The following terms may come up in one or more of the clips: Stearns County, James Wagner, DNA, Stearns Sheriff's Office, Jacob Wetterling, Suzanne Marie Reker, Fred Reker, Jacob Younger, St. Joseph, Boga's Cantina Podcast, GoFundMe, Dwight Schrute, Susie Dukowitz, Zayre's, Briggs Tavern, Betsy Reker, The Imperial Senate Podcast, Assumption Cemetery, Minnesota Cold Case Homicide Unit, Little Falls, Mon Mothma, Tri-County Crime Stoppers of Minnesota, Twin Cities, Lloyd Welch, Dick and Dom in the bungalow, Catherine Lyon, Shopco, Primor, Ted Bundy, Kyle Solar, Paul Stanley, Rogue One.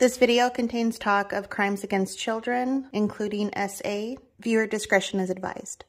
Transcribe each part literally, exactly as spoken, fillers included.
This video contains talk of crimes against children, including S A. Viewer discretion is advised.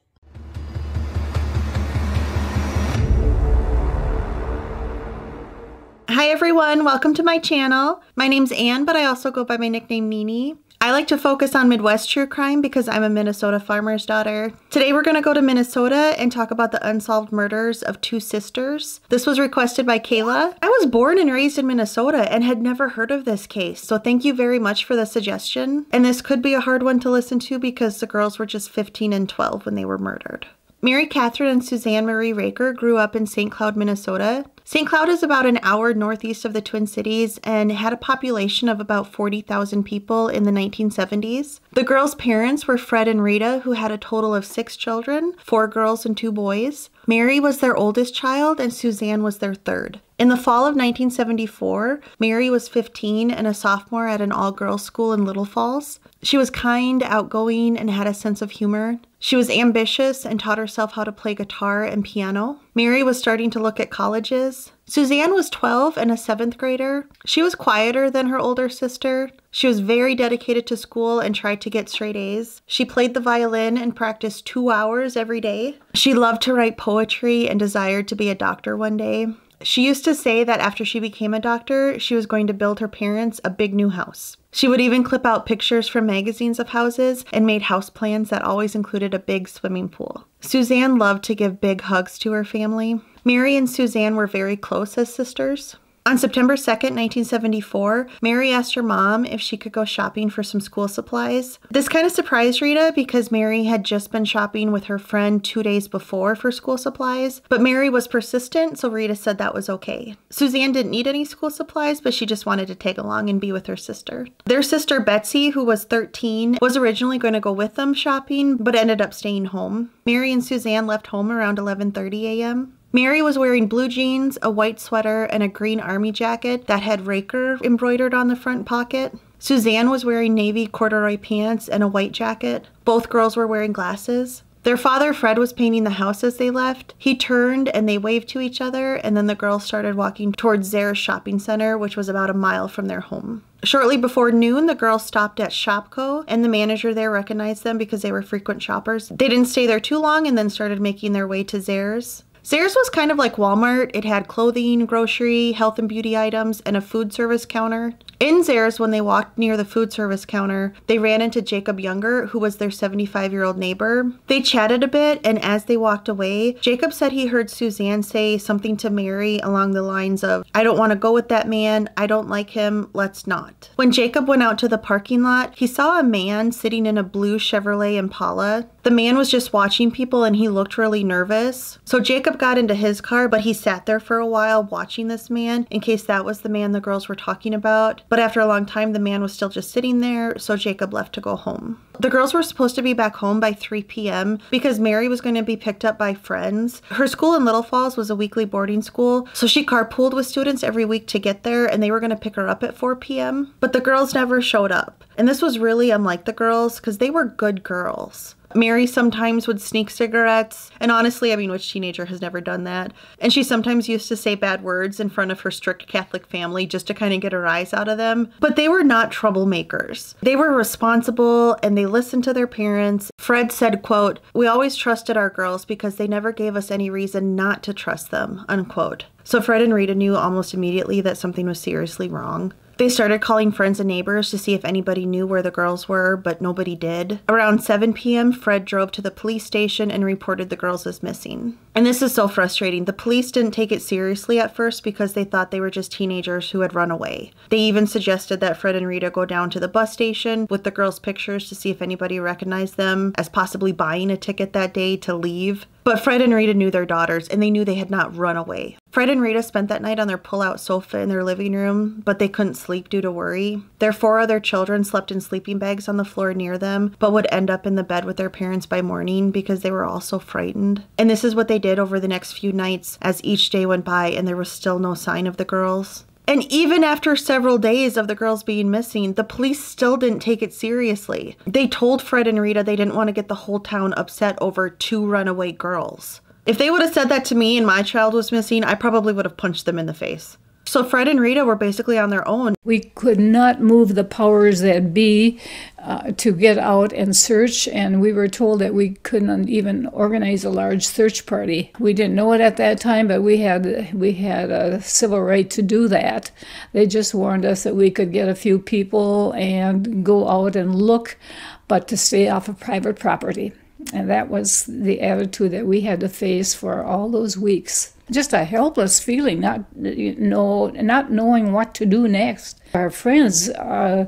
Hi everyone, welcome to my channel. My name's Anne, but I also go by my nickname Nene. I like to focus on Midwest true crime because I'm a Minnesota farmer's daughter. Today we're gonna go to Minnesota and talk about the unsolved murders of two sisters. This was requested by Kayla. I was born and raised in Minnesota and had never heard of this case, so thank you very much for the suggestion. And this could be a hard one to listen to because the girls were just fifteen and twelve when they were murdered. Mary Catherine and Suzanne Marie Reker grew up in Saint Cloud, Minnesota. Saint Cloud is about an hour northeast of the Twin Cities and had a population of about forty thousand people in the nineteen seventies. The girls' parents were Fred and Rita, who had a total of six children, four girls and two boys. Mary was their oldest child and Suzanne was their third. In the fall of nineteen seventy-four, Mary was fifteen and a sophomore at an all-girls school in Little Falls. She was kind, outgoing, and had a sense of humor. She was ambitious and taught herself how to play guitar and piano. Mary was starting to look at colleges. Suzanne was twelve and a seventh grader. She was quieter than her older sister. She was very dedicated to school and tried to get straight A's. She played the violin and practiced two hours every day. She loved to write poetry and desired to be a doctor one day. She used to say that after she became a doctor, she was going to build her parents a big new house. She would even clip out pictures from magazines of houses and made house plans that always included a big swimming pool. Suzanne loved to give big hugs to her family. Mary and Suzanne were very close as sisters. On September second, nineteen seventy-four, Mary asked her mom if she could go shopping for some school supplies. This kind of surprised Rita because Mary had just been shopping with her friend two days before for school supplies, but Mary was persistent, so Rita said that was okay. Suzanne didn't need any school supplies, but she just wanted to tag along and be with her sister. Their sister Betsy, who was thirteen, was originally going to go with them shopping, but ended up staying home. Mary and Suzanne left home around eleven thirty a m Mary was wearing blue jeans, a white sweater, and a green army jacket that had Reker embroidered on the front pocket. Suzanne was wearing navy corduroy pants and a white jacket. Both girls were wearing glasses. Their father, Fred, was painting the house as they left. He turned and they waved to each other, and then the girls started walking towards Zayre's shopping center, which was about a mile from their home. Shortly before noon, the girls stopped at Shopco, and the manager there recognized them because they were frequent shoppers. They didn't stay there too long and then started making their way to Zayre's. Zayre's was kind of like Walmart. It had clothing, grocery, health and beauty items, and a food service counter. In Zayre's, when they walked near the food service counter, they ran into Jacob Younger, who was their seventy-five-year-old neighbor. They chatted a bit, and as they walked away, Jacob said he heard Suzanne say something to Mary along the lines of, "I don't want to go with that man. I don't like him. Let's not." When Jacob went out to the parking lot, he saw a man sitting in a blue Chevrolet Impala. The man was just watching people, and he looked really nervous. So Jacob got into his car, but he sat there for a while watching this man in case that was the man the girls were talking about. But after a long time, the man was still just sitting there, so Jacob left to go home. The girls were supposed to be back home by three p m because Mary was going to be picked up by friends. Her school in Little Falls was a weekly boarding school, so she carpooled with students every week to get there, and they were going to pick her up at four p m But the girls never showed up, and this was really unlike the girls because they were good girls. Mary sometimes would sneak cigarettes, and honestly, I mean, which teenager has never done that? And she sometimes used to say bad words in front of her strict Catholic family just to kind of get a rise out of them. But they were not troublemakers. They were responsible and they listened to their parents. Fred said, quote, "We always trusted our girls because they never gave us any reason not to trust them," unquote. So Fred and Rita knew almost immediately that something was seriously wrong. They started calling friends and neighbors to see if anybody knew where the girls were, but nobody did. Around seven p m, Fred drove to the police station and reported the girls as missing. And this is so frustrating. The police didn't take it seriously at first because they thought they were just teenagers who had run away. They even suggested that Fred and Rita go down to the bus station with the girls' pictures to see if anybody recognized them as possibly buying a ticket that day to leave. But Fred and Rita knew their daughters, and they knew they had not run away. Fred and Rita spent that night on their pull-out sofa in their living room, but they couldn't sleep due to worry. Their four other children slept in sleeping bags on the floor near them, but would end up in the bed with their parents by morning because they were all so frightened. And this is what they did over the next few nights as each day went by and there was still no sign of the girls. And even after several days of the girls being missing, the police still didn't take it seriously. They told Fred and Rita they didn't want to get the whole town upset over two runaway girls. If they would have said that to me and my child was missing, I probably would have punched them in the face. So Fred and Rita were basically on their own. We could not move the powers that be uh, to get out and search, and we were told that we couldn't even organize a large search party. We didn't know it at that time, but we had, we had a civil right to do that. They just warned us that we could get a few people and go out and look, but to stay off of private property. And that was the attitude that we had to face for all those weeks. Just a helpless feeling, not you know, not knowing what to do next. Our friends uh,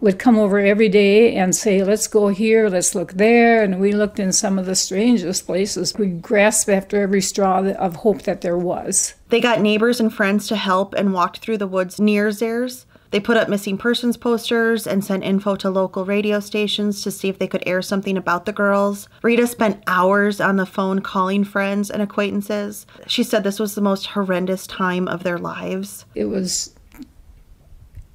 would come over every day and say, let's go here, let's look there. And we looked in some of the strangest places. We grasped after every straw of hope that there was. They got neighbors and friends to help and walked through the woods near Zayre's. They put up missing persons posters and sent info to local radio stations to see if they could air something about the girls. Rita spent hours on the phone calling friends and acquaintances. She said this was the most horrendous time of their lives. It was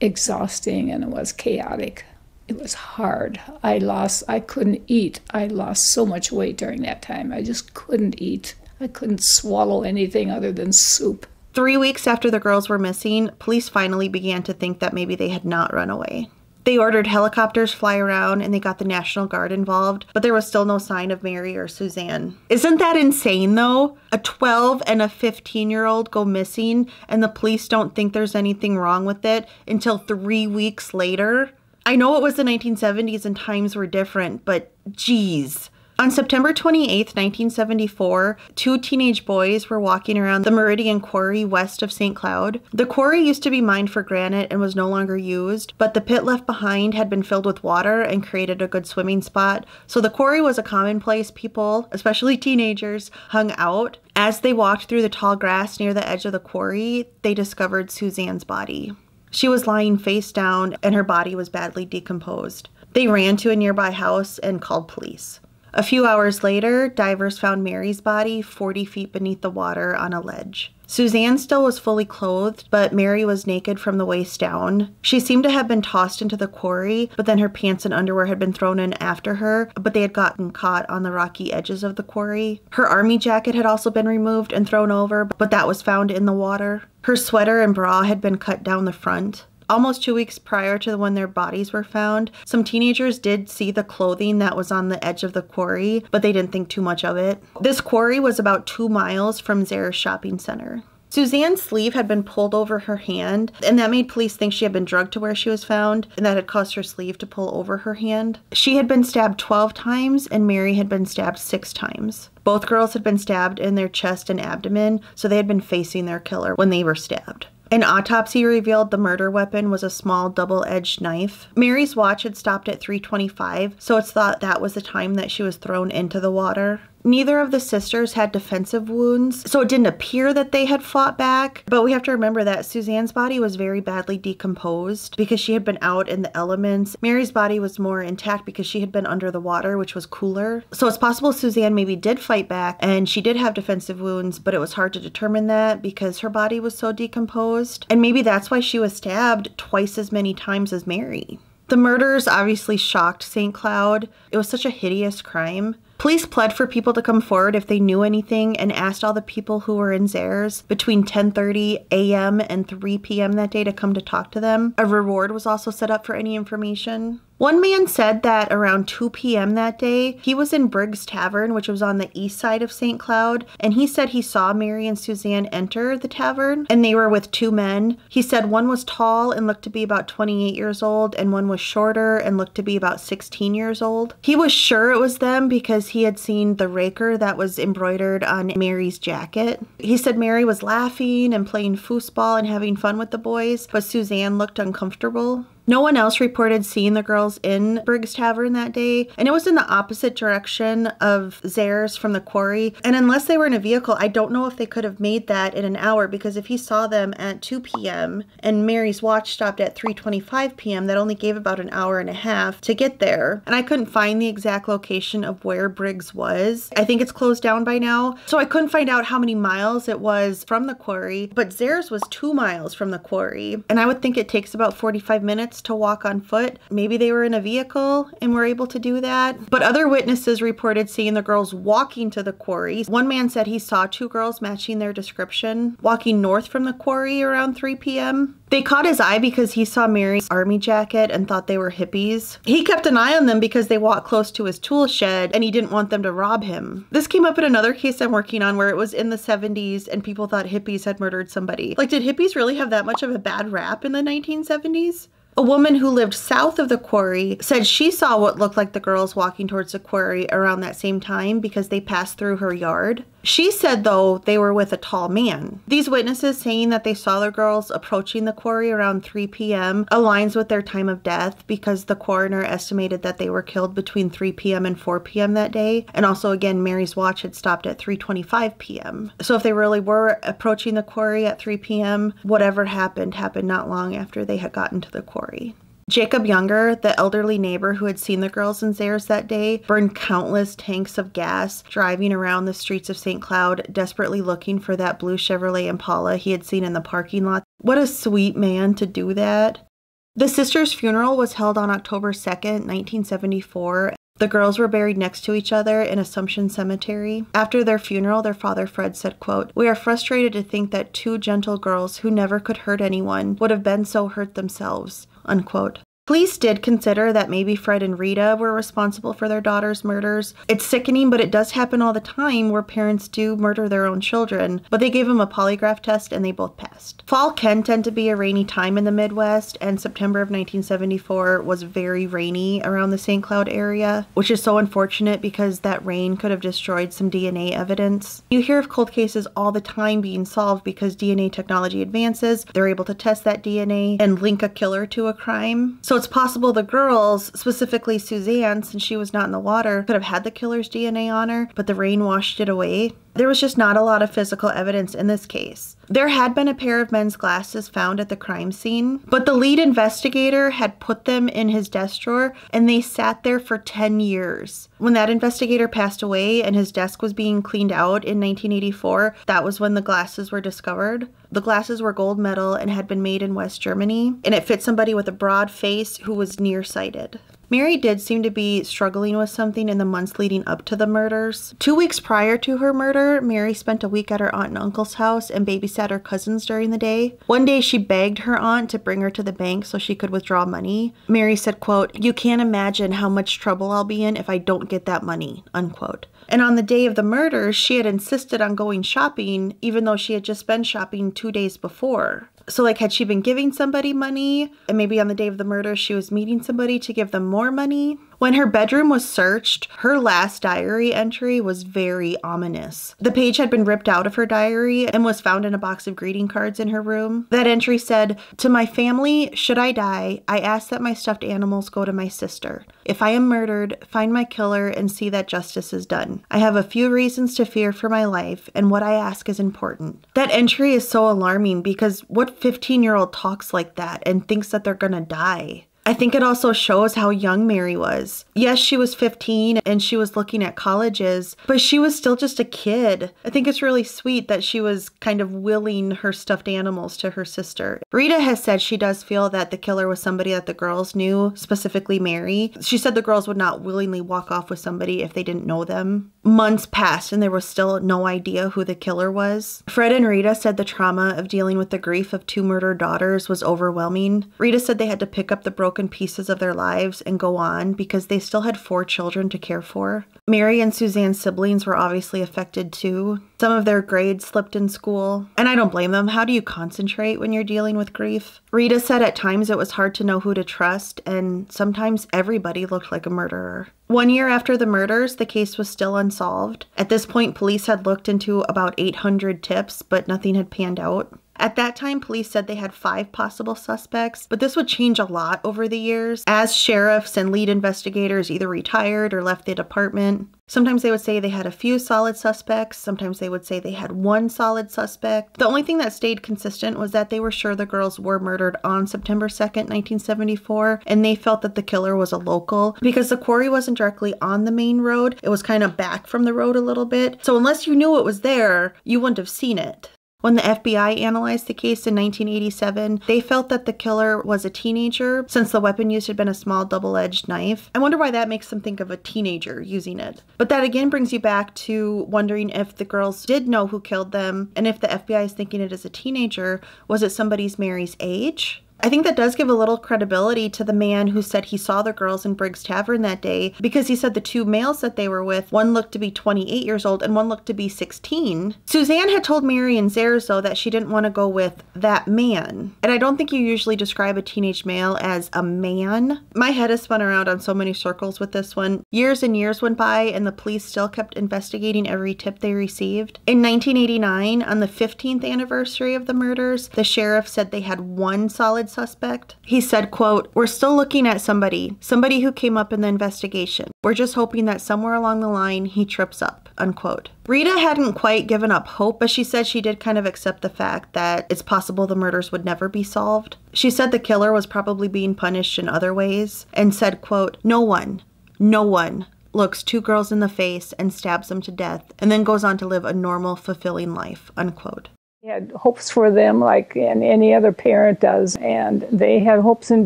exhausting and it was chaotic. It was hard. I lost, I couldn't eat. I lost so much weight during that time. I just couldn't eat. I couldn't swallow anything other than soup. Three weeks after the girls were missing, police finally began to think that maybe they had not run away. They ordered helicopters fly around and they got the National Guard involved, but there was still no sign of Mary or Suzanne. Isn't that insane though? A twelve and a fifteen year old go missing and the police don't think there's anything wrong with it until three weeks later? I know it was the nineteen seventies and times were different, but geez. On September twenty-eighth, nineteen seventy-four, two teenage boys were walking around the Meridian Quarry west of Saint Cloud. The quarry used to be mined for granite and was no longer used, but the pit left behind had been filled with water and created a good swimming spot. So the quarry was a common place people, especially teenagers, hung out. As they walked through the tall grass near the edge of the quarry, they discovered Suzanne's body. She was lying face down and her body was badly decomposed. They ran to a nearby house and called police. A few hours later, divers found Mary's body forty feet beneath the water on a ledge. Suzanne still was fully clothed, but Mary was naked from the waist down. She seemed to have been tossed into the quarry, but then her pants and underwear had been thrown in after her, but they had gotten caught on the rocky edges of the quarry. Her army jacket had also been removed and thrown over, but that was found in the water. Her sweater and bra had been cut down the front. Almost two weeks prior to when their bodies were found, some teenagers did see the clothing that was on the edge of the quarry, but they didn't think too much of it. This quarry was about two miles from Zayre's shopping center. Suzanne's sleeve had been pulled over her hand, and that made police think she had been drugged to where she was found, and that had caused her sleeve to pull over her hand. She had been stabbed twelve times, and Mary had been stabbed six times. Both girls had been stabbed in their chest and abdomen, so they had been facing their killer when they were stabbed. An autopsy revealed the murder weapon was a small double-edged knife. Mary's watch had stopped at three twenty-five, so it's thought that was the time that she was thrown into the water. Neither of the sisters had defensive wounds, so it didn't appear that they had fought back. But we have to remember that Suzanne's body was very badly decomposed because she had been out in the elements. Mary's body was more intact because she had been under the water, which was cooler. So it's possible Suzanne maybe did fight back and she did have defensive wounds, but it was hard to determine that because her body was so decomposed. And maybe that's why she was stabbed twice as many times as Mary. The murders obviously shocked Saint Cloud. It was such a hideous crime. Police pled for people to come forward if they knew anything and asked all the people who were in Zayre's between ten thirty a m and three p m that day to come to talk to them. A reward was also set up for any information. One man said that around two p m that day, he was in Briggs Tavern, which was on the east side of Saint Cloud, and he said he saw Mary and Suzanne enter the tavern, and they were with two men. He said one was tall and looked to be about twenty-eight years old, and one was shorter and looked to be about sixteen years old. He was sure it was them because he had seen the raker that was embroidered on Mary's jacket. He said Mary was laughing and playing foosball and having fun with the boys, but Suzanne looked uncomfortable. No one else reported seeing the girls in Briggs Tavern that day, and it was in the opposite direction of Zayre's from the quarry, and unless they were in a vehicle, I don't know if they could have made that in an hour, because if he saw them at two p m and Mary's watch stopped at three twenty-five p m, that only gave about an hour and a half to get there, and I couldn't find the exact location of where Briggs was. I think it's closed down by now, so I couldn't find out how many miles it was from the quarry, but Zayre's was two miles from the quarry, and I would think it takes about forty-five minutes adults to walk on foot. Maybe they were in a vehicle and were able to do that. But other witnesses reported seeing the girls walking to the quarry. One man said he saw two girls matching their description walking north from the quarry around three p m They caught his eye because he saw Mary's army jacket and thought they were hippies. He kept an eye on them because they walked close to his tool shed and he didn't want them to rob him. This came up in another case I'm working on where it was in the seventies and people thought hippies had murdered somebody. Like, did hippies really have that much of a bad rap in the nineteen seventies? A woman who lived south of the quarry said she saw what looked like the girls walking towards the quarry around that same time because they passed through her yard. She said, though, they were with a tall man. These witnesses saying that they saw the girls approaching the quarry around three p m aligns with their time of death because the coroner estimated that they were killed between three p m and four p m that day. And also, again, Mary's watch had stopped at three twenty-five p m So if they really were approaching the quarry at three p m, whatever happened happened not long after they had gotten to the quarry. Jacob Younger, the elderly neighbor who had seen the girls in Zayre's that day, burned countless tanks of gas driving around the streets of Saint Cloud, desperately looking for that blue Chevrolet Impala he had seen in the parking lot. What a sweet man to do that. The sisters' funeral was held on October second, nineteen seventy-four. The girls were buried next to each other in Assumption Cemetery. After their funeral, their father Fred said, quote, "We are frustrated to think that two gentle girls who never could hurt anyone would have been so hurt themselves," unquote. Police did consider that maybe Fred and Rita were responsible for their daughter's murders. It's sickening, but it does happen all the time where parents do murder their own children, but they gave them a polygraph test and they both passed. Fall can tend to be a rainy time in the Midwest, and September of nineteen seventy-four was very rainy around the Saint Cloud area, which is so unfortunate because that rain could have destroyed some D N A evidence. You hear of cold cases all the time being solved because D N A technology advances. They're able to test that D N A and link a killer to a crime. So it's possible the girls, specifically Suzanne, since she was not in the water, could have had the killer's D N A on her, but the rain washed it away. There was just not a lot of physical evidence in this case. There had been a pair of men's glasses found at the crime scene, but the lead investigator had put them in his desk drawer and they sat there for ten years. When that investigator passed away and his desk was being cleaned out in nineteen eighty-four, that was when the glasses were discovered. The glasses were gold medal and had been made in West Germany, and it fit somebody with a broad face who was nearsighted. Mary did seem to be struggling with something in the months leading up to the murders. Two weeks prior to her murder, Mary spent a week at her aunt and uncle's house and babysat her cousins during the day. One day she begged her aunt to bring her to the bank so she could withdraw money. Mary said, quote, "You can't imagine how much trouble I'll be in if I don't get that money," unquote. And on the day of the murders, she had insisted on going shopping even though she had just been shopping two days before. So like, had she been giving somebody money, and maybe on the day of the murder she was meeting somebody to give them more money? When her bedroom was searched, her last diary entry was very ominous. The page had been ripped out of her diary and was found in a box of greeting cards in her room. That entry said, "To my family, should I die, I ask that my stuffed animals go to my sister. If I am murdered, find my killer and see that justice is done. I have a few reasons to fear for my life, and what I ask is important." That entry is so alarming because what fifteen-year-old talks like that and thinks that they're gonna die? I think it also shows how young Mary was. Yes, she was fifteen and she was looking at colleges, but she was still just a kid. I think it's really sweet that she was kind of willing her stuffed animals to her sister. Rita has said she does feel that the killer was somebody that the girls knew, specifically Mary. She said the girls would not willingly walk off with somebody if they didn't know them. Months passed and there was still no idea who the killer was. Fred and Rita said the trauma of dealing with the grief of two murdered daughters was overwhelming. Rita said they had to pick up the broken broken pieces of their lives and go on because they still had four children to care for. Mary and Suzanne's siblings were obviously affected too. Some of their grades slipped in school, and I don't blame them. How do you concentrate when you're dealing with grief? Rita said at times it was hard to know who to trust, and sometimes everybody looked like a murderer. One year after the murders, the case was still unsolved. At this point, police had looked into about eight hundred tips, but nothing had panned out. At that time, police said they had five possible suspects, but this would change a lot over the years as sheriffs and lead investigators either retired or left the department. Sometimes they would say they had a few solid suspects. Sometimes they would say they had one solid suspect. The only thing that stayed consistent was that they were sure the girls were murdered on September second, nineteen seventy-four, and they felt that the killer was a local because the quarry wasn't directly on the main road. It was kind of back from the road a little bit. So unless you knew it was there, you wouldn't have seen it. When the F B I analyzed the case in nineteen eighty-seven, they felt that the killer was a teenager since the weapon used had been a small double-edged knife. I wonder why that makes them think of a teenager using it. But that again brings you back to wondering if the girls did know who killed them, and if the F B I is thinking it as a teenager, was it somebody's Mary's age? I think that does give a little credibility to the man who said he saw the girls in Briggs Tavern that day, because he said the two males that they were with, one looked to be twenty-eight years old and one looked to be sixteen. Suzanne had told Mary and Zayre's, though, that she didn't want to go with that man. And I don't think you usually describe a teenage male as a man. My head has spun around on so many circles with this one. Years and years went by and the police still kept investigating every tip they received. In nineteen eighty-nine, on the fifteenth anniversary of the murders, the sheriff said they had one solid suspect. He said, quote, "We're still looking at somebody, somebody who came up in the investigation. We're just hoping that somewhere along the line he trips up," unquote. Rita hadn't quite given up hope, but she said she did kind of accept the fact that it's possible the murders would never be solved. She said the killer was probably being punished in other ways and said, quote, "No one, no one looks two girls in the face and stabs them to death and then goes on to live a normal, fulfilling life," unquote. They had hopes for them like any other parent does, and they had hopes and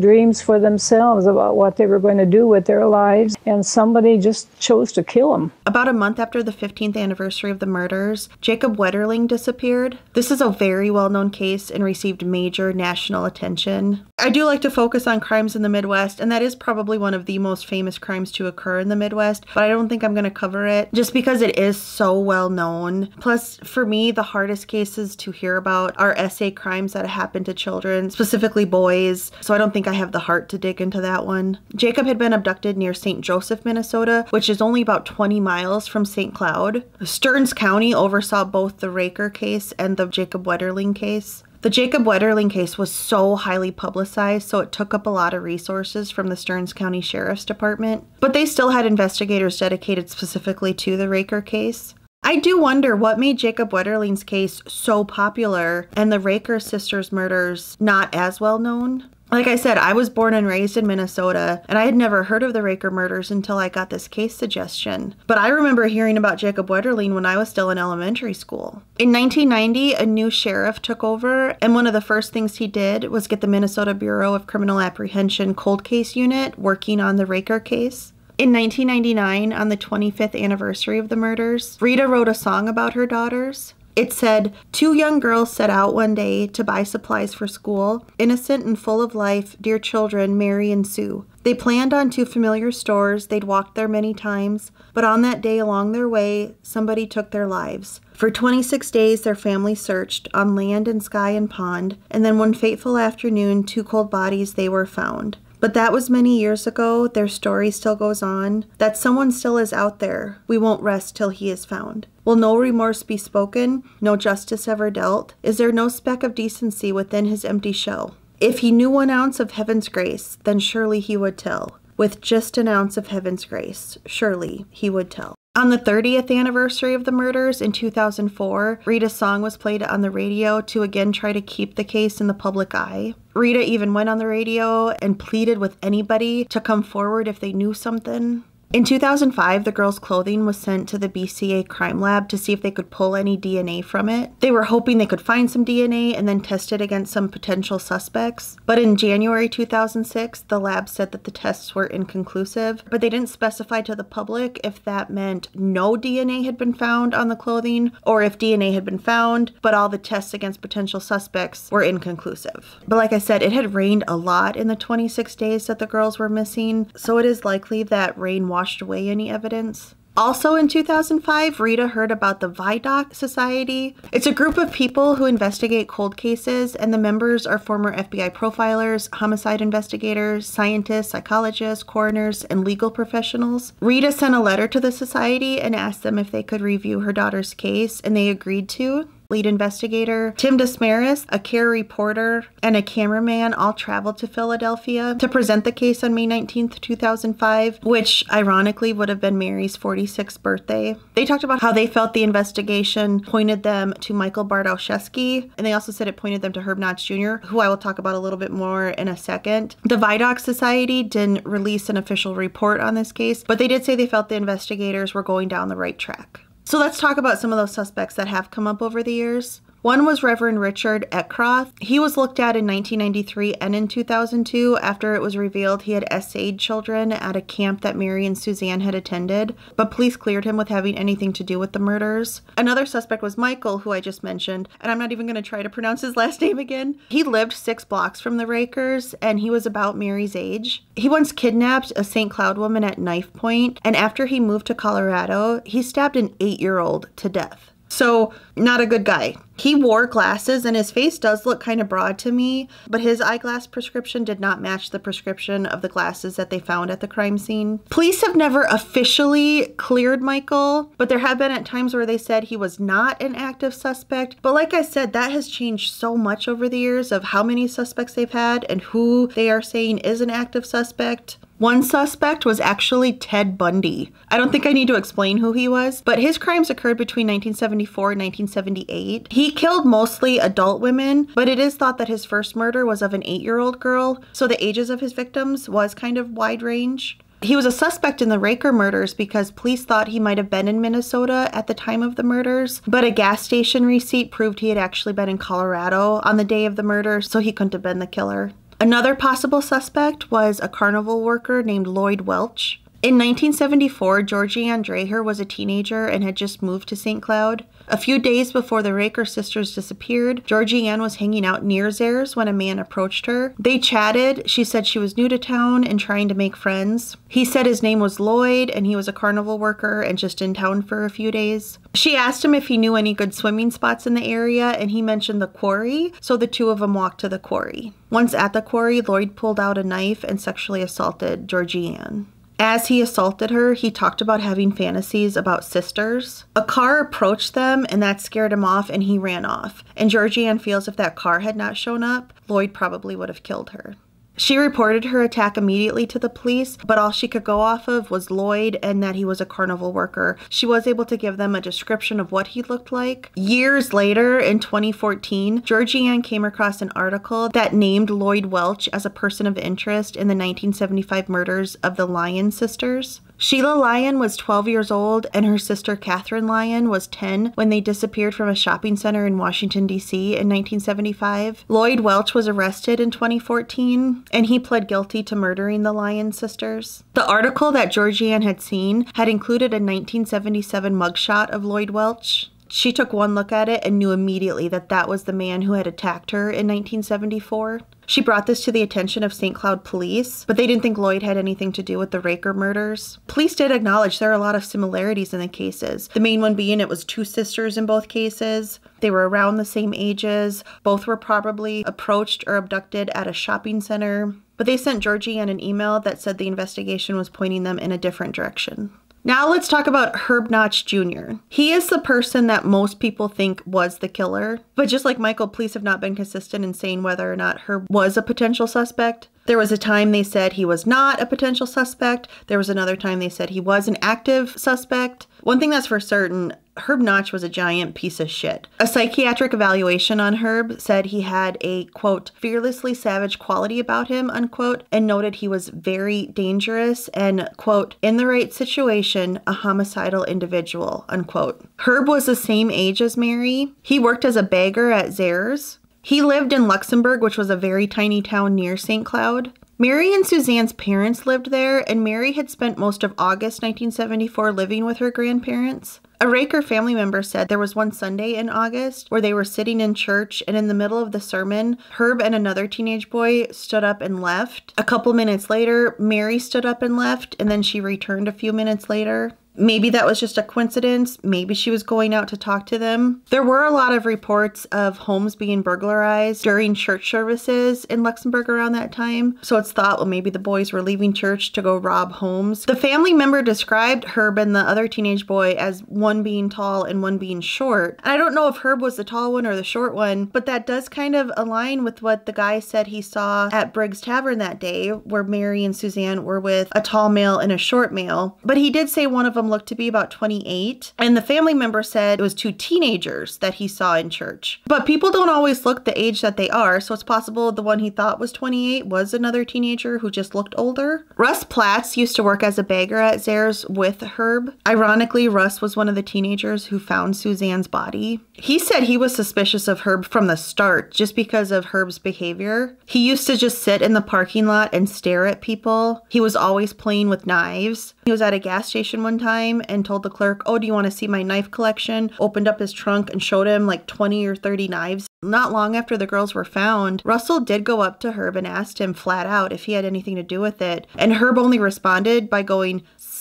dreams for themselves about what they were going to do with their lives, and somebody just chose to kill them. About a month after the fifteenth anniversary of the murders, Jacob Wetterling disappeared. This is a very well-known case and received major national attention. I do like to focus on crimes in the Midwest, and that is probably one of the most famous crimes to occur in the Midwest, but I don't think I'm going to cover it just because it is so well-known. Plus, for me, the hardest cases to to hear about are S A crimes that happen to children, specifically boys, so I don't think I have the heart to dig into that one. Jacob had been abducted near Saint Joseph, Minnesota, which is only about twenty miles from Saint Cloud. Stearns County oversaw both the Reker case and the Jacob Wetterling case. The Jacob Wetterling case was so highly publicized, so it took up a lot of resources from the Stearns County Sheriff's Department, but they still had investigators dedicated specifically to the Reker case. I do wonder what made Jacob Wetterling's case so popular and the Reker sisters' murders not as well known. Like I said, I was born and raised in Minnesota, and I had never heard of the Reker murders until I got this case suggestion. But I remember hearing about Jacob Wetterling when I was still in elementary school. In nineteen ninety, a new sheriff took over, and one of the first things he did was get the Minnesota Bureau of Criminal Apprehension cold case unit working on the Reker case. In nineteen ninety-nine, on the twenty-fifth anniversary of the murders, Rita wrote a song about her daughters. It said, "Two young girls set out one day to buy supplies for school, innocent and full of life, dear children, Mary and Sue. They planned on two familiar stores, they'd walked there many times, but on that day along their way, somebody took their lives. For twenty-six days, their family searched on land and sky and pond, and then one fateful afternoon, two cold bodies they were found. But that was many years ago, their story still goes on, that someone still is out there, we won't rest till he is found. Will no remorse be spoken, no justice ever dealt, is there no speck of decency within his empty shell? If he knew one ounce of heaven's grace, then surely he would tell. With just an ounce of heaven's grace, surely he would tell." On the thirtieth anniversary of the murders in two thousand four, Rita's song was played on the radio to again try to keep the case in the public eye. Rita even went on the radio and pleaded with anybody to come forward if they knew something. In two thousand five, the girls' clothing was sent to the B C A crime lab to see if they could pull any D N A from it. They were hoping they could find some D N A and then test it against some potential suspects. But in January two thousand six, the lab said that the tests were inconclusive, but they didn't specify to the public if that meant no D N A had been found on the clothing or if D N A had been found, but all the tests against potential suspects were inconclusive. But like I said, it had rained a lot in the twenty-six days that the girls were missing, so it is likely that rain washed away any evidence. Also in two thousand five, Rita heard about the ViDoc Society. It's a group of people who investigate cold cases, and the members are former F B I profilers, homicide investigators, scientists, psychologists, coroners, and legal professionals. Rita sent a letter to the society and asked them if they could review her daughter's case, and they agreed to. Lead investigator Tim Desmaris, a KARE reporter, and a cameraman all traveled to Philadelphia to present the case on May nineteenth, two thousand five, which ironically would have been Mary's forty-sixth birthday. They talked about how they felt the investigation pointed them to Michael Bardowschewski, and they also said it pointed them to Herb Notch Junior, who I will talk about a little bit more in a second. The ViDoc Society didn't release an official report on this case, but they did say they felt the investigators were going down the right track. So let's talk about some of those suspects that have come up over the years. One was Reverend Richard Eckroth. He was looked at in nineteen ninety-three and in two thousand two after it was revealed he had S-aid children at a camp that Mary and Suzanne had attended, but police cleared him with having anything to do with the murders. Another suspect was Michael, who I just mentioned, and I'm not even going to try to pronounce his last name again. He lived six blocks from the Rekers, and he was about Mary's age. He once kidnapped a Saint Cloud woman at knife point, and after he moved to Colorado, he stabbed an eight-year-old to death. So, not a good guy. He wore glasses and his face does look kind of broad to me, but his eyeglass prescription did not match the prescription of the glasses that they found at the crime scene. Police have never officially cleared Michael, but there have been at times where they said he was not an active suspect. But like I said, that has changed so much over the years of how many suspects they've had and who they are saying is an active suspect. One suspect was actually Ted Bundy. I don't think I need to explain who he was, but his crimes occurred between nineteen seventy-four and nineteen seventy-eight. He killed mostly adult women, but it is thought that his first murder was of an eight-year-old girl, so the ages of his victims was kind of wide range. He was a suspect in the Reker murders because police thought he might have been in Minnesota at the time of the murders, but a gas station receipt proved he had actually been in Colorado on the day of the murder, so he couldn't have been the killer. Another possible suspect was a carnival worker named Lloyd Welch. In nineteen seventy-four, Georgie Andreher was a teenager and had just moved to Saint Cloud. A few days before the Reker sisters disappeared, Georgie Ann was hanging out near Zayre's when a man approached her. They chatted. She said she was new to town and trying to make friends. He said his name was Lloyd and he was a carnival worker and just in town for a few days. She asked him if he knew any good swimming spots in the area and he mentioned the quarry, so the two of them walked to the quarry. Once at the quarry, Lloyd pulled out a knife and sexually assaulted Georgie Ann. As he assaulted her, he talked about having fantasies about sisters. A car approached them and that scared him off and he ran off. And Georgie Ann feels if that car had not shown up, Lloyd probably would have killed her. She reported her attack immediately to the police, but all she could go off of was Lloyd and that he was a carnival worker. She was able to give them a description of what he looked like. Years later, in twenty fourteen, Georgie Ann came across an article that named Lloyd Welch as a person of interest in the nineteen seventy-five murders of the Lyon sisters. Sheila Lyon was twelve years old and her sister Catherine Lyon was ten when they disappeared from a shopping center in Washington, D C in nineteen seventy-five. Lloyd Welch was arrested in twenty fourteen and he pled guilty to murdering the Lyon sisters. The article that Georgie Ann had seen had included a nineteen seventy-seven mugshot of Lloyd Welch. She took one look at it and knew immediately that that was the man who had attacked her in nineteen seventy-four. She brought this to the attention of Saint Cloud police, but they didn't think Lloyd had anything to do with the Reker murders. Police did acknowledge there are a lot of similarities in the cases, the main one being it was two sisters in both cases. They were around the same ages. Both were probably approached or abducted at a shopping center, but they sent Georgie Ann an email that said the investigation was pointing them in a different direction. Now let's talk about Herb Notch Junior He is the person that most people think was the killer, but just like Michael, police have not been consistent in saying whether or not Herb was a potential suspect. There was a time they said he was not a potential suspect. There was another time they said he was an active suspect. One thing that's for certain, Herb Notch was a giant piece of shit. A psychiatric evaluation on Herb said he had a, quote, fearlessly savage quality about him, unquote, and noted he was very dangerous and, quote, in the right situation, a homicidal individual, unquote. Herb was the same age as Mary. He worked as a bagger at Zayre's. He lived in Luxembourg, which was a very tiny town near Saint Cloud. Mary and Suzanne's parents lived there, and Mary had spent most of August nineteen seventy-four living with her grandparents. A Reker family member said there was one Sunday in August where they were sitting in church, and in the middle of the sermon, Herb and another teenage boy stood up and left. A couple minutes later, Mary stood up and left, and then she returned a few minutes later. Maybe that was just a coincidence. Maybe she was going out to talk to them. There were a lot of reports of homes being burglarized during church services in Luxembourg around that time. So it's thought, well, maybe the boys were leaving church to go rob homes. The family member described Herb and the other teenage boy as one being tall and one being short. And I don't know if Herb was the tall one or the short one, but that does kind of align with what the guy said he saw at Briggs Tavern that day, where Mary and Suzanne were with a tall male and a short male. But he did say one of them mom looked to be about twenty-eight, and the family member said it was two teenagers that he saw in church. But people don't always look the age that they are, so it's possible the one he thought was twenty-eight was another teenager who just looked older. Russ Platts used to work as a beggar at Zayre's with Herb. Ironically, Russ was one of the teenagers who found Suzanne's body. He said he was suspicious of Herb from the start just because of Herb's behavior. He used to just sit in the parking lot and stare at people. He was always playing with knives. He was at a gas station one time and told the clerk, "Oh, do you want to see my knife collection?" Opened up his trunk and showed him like twenty or thirty knives. Not long after the girls were found, Russell did go up to Herb and asked him flat out if he had anything to do with it. And Herb only responded by going, "Sss."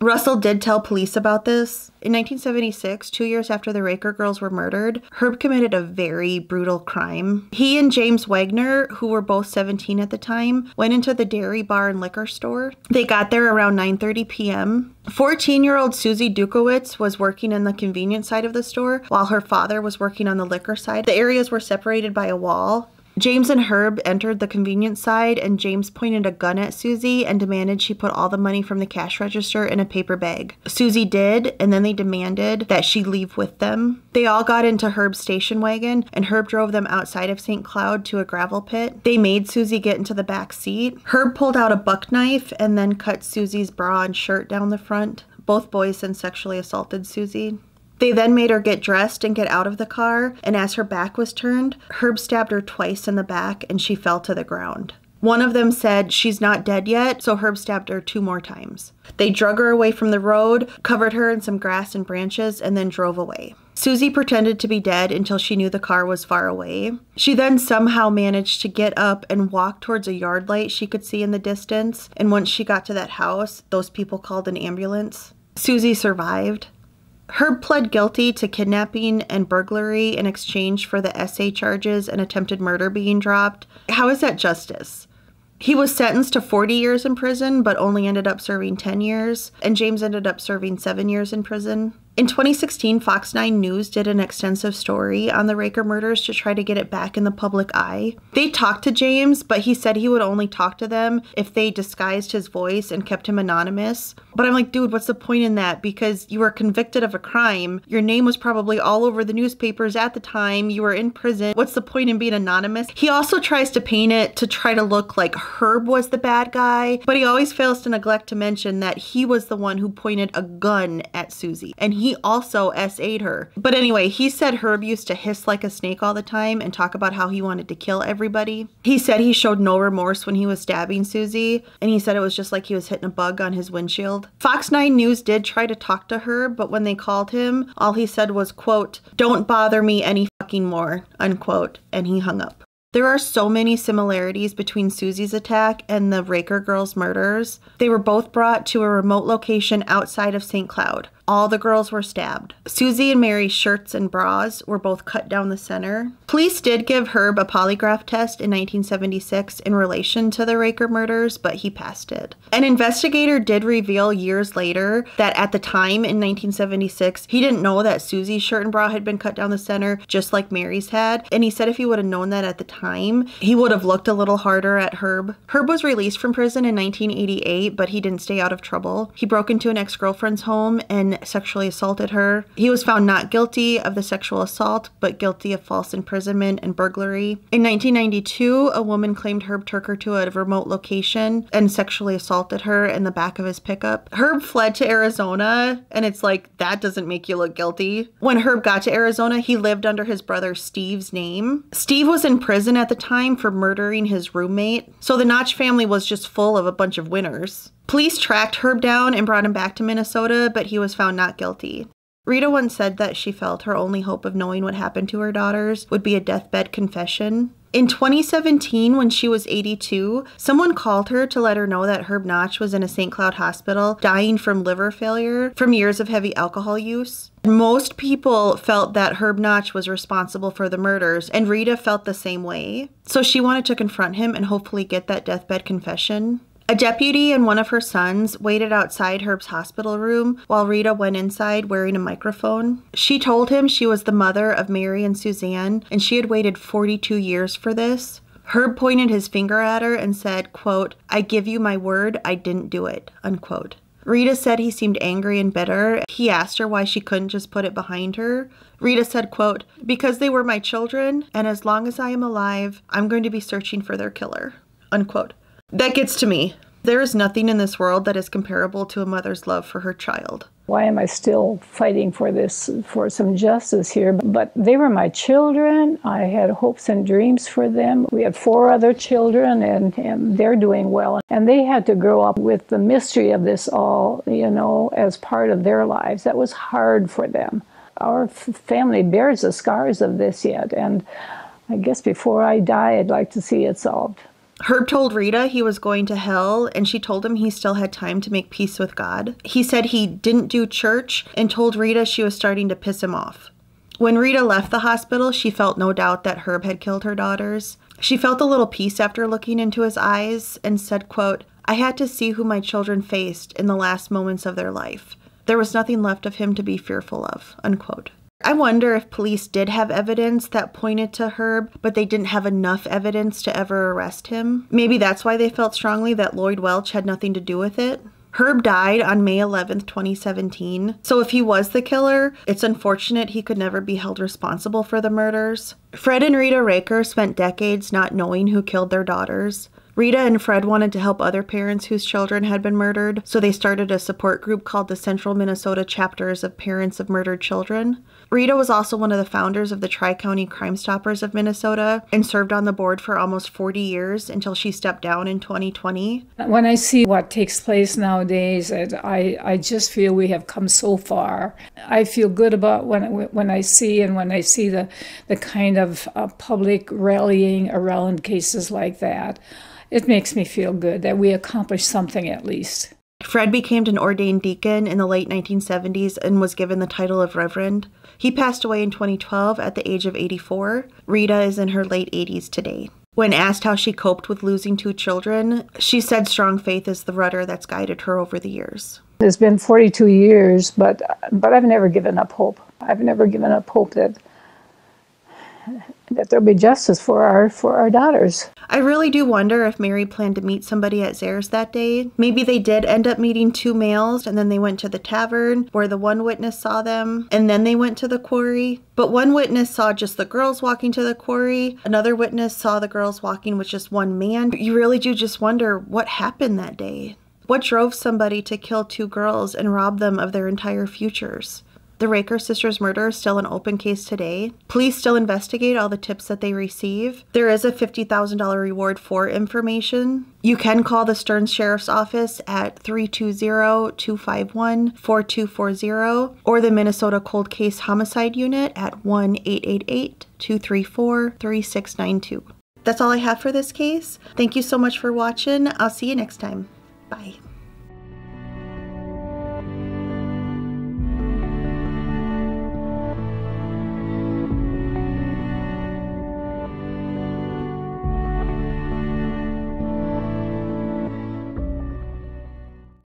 Russell did tell police about this. In nineteen seventy-six, two years after the Reker girls were murdered, Herb committed a very brutal crime. He and James Wagner, who were both seventeen at the time, went into the dairy bar and liquor store. They got there around nine thirty p m fourteen-year-old Susie Dukowitz was working in the convenience side of the store, while her father was working on the liquor side. The areas were separated by a wall. James and Herb entered the convenience side, and James pointed a gun at Susie and demanded she put all the money from the cash register in a paper bag. Susie did, and then they demanded that she leave with them. They all got into Herb's station wagon, and Herb drove them outside of Saint Cloud to a gravel pit. They made Susie get into the back seat. Herb pulled out a buck knife and then cut Susie's bra and shirt down the front. Both boys then sexually assaulted Susie. They then made her get dressed and get out of the car, and as her back was turned, Herb stabbed her twice in the back and she fell to the ground. One of them said, "She's not dead yet," so Herb stabbed her two more times. They drug her away from the road, covered her in some grass and branches, and then drove away. Susie pretended to be dead until she knew the car was far away. She then somehow managed to get up and walk towards a yard light she could see in the distance, and once she got to that house, those people called an ambulance. Susie survived. Herb pled guilty to kidnapping and burglary in exchange for the S A charges and attempted murder being dropped. How is that justice? He was sentenced to forty years in prison, but only ended up serving ten years, and James ended up serving seven years in prison. In twenty sixteen, Fox nine News did an extensive story on the Reker murders to try to get it back in the public eye. They talked to James, but he said he would only talk to them if they disguised his voice and kept him anonymous. But I'm like, dude, what's the point in that? Because you were convicted of a crime. Your name was probably all over the newspapers at the time. You were in prison. What's the point in being anonymous? He also tries to paint it to try to look like Herb was the bad guy, but he always fails to neglect to mention that he was the one who pointed a gun at Susie, and he He also S A'd her. But anyway, he said Herb used to hiss like a snake all the time and talk about how he wanted to kill everybody. He said he showed no remorse when he was stabbing Susie, and he said it was just like he was hitting a bug on his windshield. Fox nine News did try to talk to Herb, but when they called him, all he said was, quote, "Don't bother me any fucking more," unquote, and he hung up. There are so many similarities between Susie's attack and the Reker girls' murders. They were both brought to a remote location outside of Saint Cloud. All the girls were stabbed. Susie and Mary's shirts and bras were both cut down the center. Police did give Herb a polygraph test in nineteen seventy-six in relation to the Reker murders, but he passed it. An investigator did reveal years later that at the time in nineteen seventy-six, he didn't know that Susie's shirt and bra had been cut down the center, just like Mary's had. And he said if he would have known that at the time, he would have looked a little harder at Herb. Herb was released from prison in nineteen eighty-eight, but he didn't stay out of trouble. He broke into an ex-girlfriend's home and sexually assaulted her. He was found not guilty of the sexual assault, but guilty of false imprisonment and burglary. In nineteen ninety-two, a woman claimed Herb took her to a remote location and sexually assaulted her in the back of his pickup. Herb fled to Arizona, and it's like, that doesn't make you look guilty. When Herb got to Arizona, he lived under his brother Steve's name. Steve was in prison at the time for murdering his roommate, so the Notch family was just full of a bunch of winners. Police tracked Herb down and brought him back to Minnesota, but he was found not guilty. Rita once said that she felt her only hope of knowing what happened to her daughters would be a deathbed confession. In twenty seventeen, when she was eighty-two, someone called her to let her know that Herb Notch was in a Saint Cloud hospital, dying from liver failure from years of heavy alcohol use. Most people felt that Herb Notch was responsible for the murders, and Rita felt the same way. So she wanted to confront him and hopefully get that deathbed confession. A deputy and one of her sons waited outside Herb's hospital room while Rita went inside wearing a microphone. She told him she was the mother of Mary and Suzanne, and she had waited forty-two years for this. Herb pointed his finger at her and said, quote, "I give you my word, I didn't do it," unquote. Rita said he seemed angry and bitter. He asked her why she couldn't just put it behind her. Rita said, quote, "Because they were my children, and as long as I am alive, I'm going to be searching for their killer," unquote. That gets to me. There is nothing in this world that is comparable to a mother's love for her child. Why am I still fighting for this, for some justice here? But they were my children. I had hopes and dreams for them. We had four other children, and, and they're doing well. And they had to grow up with the mystery of this all, you know, as part of their lives. That was hard for them. Our family bears the scars of this yet. And I guess before I die, I'd like to see it solved. Herb told Rita he was going to hell, and she told him he still had time to make peace with God. He said he didn't do church and told Rita she was starting to piss him off. When Rita left the hospital, she felt no doubt that Herb had killed her daughters. She felt a little peace after looking into his eyes and said, quote, "I had to see who my children faced in the last moments of their life. There was nothing left of him to be fearful of," unquote. I wonder if police did have evidence that pointed to Herb, but they didn't have enough evidence to ever arrest him. Maybe that's why they felt strongly that Lloyd Welch had nothing to do with it. Herb died on May eleventh, twenty seventeen, so if he was the killer, it's unfortunate he could never be held responsible for the murders. Fred and Rita Reker spent decades not knowing who killed their daughters. Rita and Fred wanted to help other parents whose children had been murdered, so they started a support group called the Central Minnesota Chapters of Parents of Murdered Children. Rita was also one of the founders of the Tri-County Crime Stoppers of Minnesota and served on the board for almost forty years until she stepped down in twenty twenty. When I see what takes place nowadays, I, I just feel we have come so far. I feel good about when, when I see and when I see the, the kind of uh, public rallying around cases like that. It makes me feel good that we accomplished something at least. Fred became an ordained deacon in the late nineteen seventies and was given the title of Reverend. He passed away in twenty twelve at the age of eighty-four. Rita is in her late eighties today. When asked how she coped with losing two children, she said strong faith is the rudder that's guided her over the years. It's been forty-two years, but, but I've never given up hope. I've never given up hope that that there'll be justice for our for our daughters. I really do wonder if Mary planned to meet somebody at Zayre's that day. Maybe they did end up meeting two males, and then they went to the tavern where the one witness saw them, and then they went to the quarry. But one witness saw just the girls walking to the quarry. Another witness saw the girls walking with just one man. You really do just wonder what happened that day. What drove somebody to kill two girls and rob them of their entire futures? The Reker sisters' murder is still an open case today. Police still investigate all the tips that they receive. There is a fifty thousand dollar reward for information. You can call the Stearns Sheriff's Office at three two zero, two five one, four two four zero or the Minnesota Cold Case Homicide Unit at one eight eight eight, two three four, three six nine two. That's all I have for this case. Thank you so much for watching. I'll see you next time. Bye.